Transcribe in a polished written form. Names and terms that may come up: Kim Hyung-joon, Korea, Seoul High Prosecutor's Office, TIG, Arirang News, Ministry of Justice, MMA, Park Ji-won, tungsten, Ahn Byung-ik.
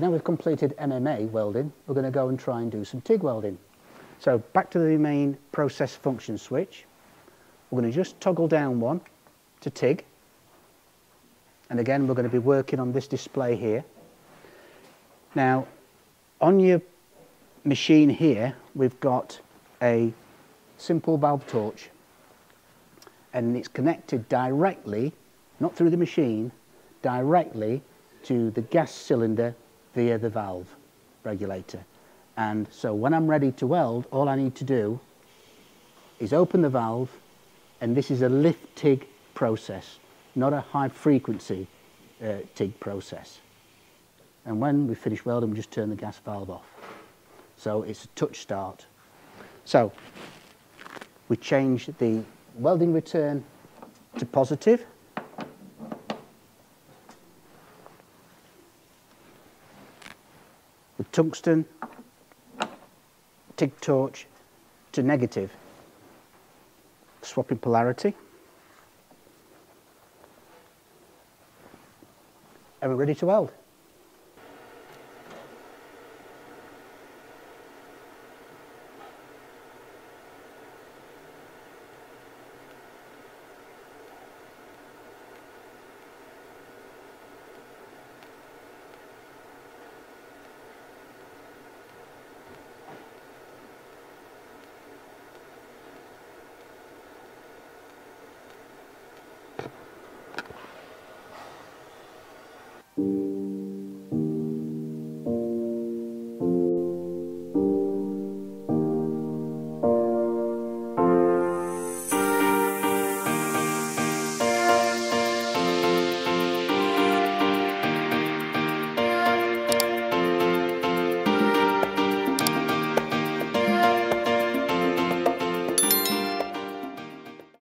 now we've completed MMA welding, we're going to go and try and do some TIG welding. So back to the main process function switch. We're going to just toggle down one to TIG. And again, we're going to be working on this display here. Now, on your machine here, we've got a simple valve torch. And it's connected directly, not through the machine, directly to the gas cylinder via the valve regulator. And so when I'm ready to weld, all I need to do is open the valve, and this is a lift TIG process, not a high frequency TIG process. And when we finish welding, we just turn the gas valve off. So it's a touch start. So we change the welding return to positive. The tungsten TIG torch to negative, swapping polarity. And we're ready to weld.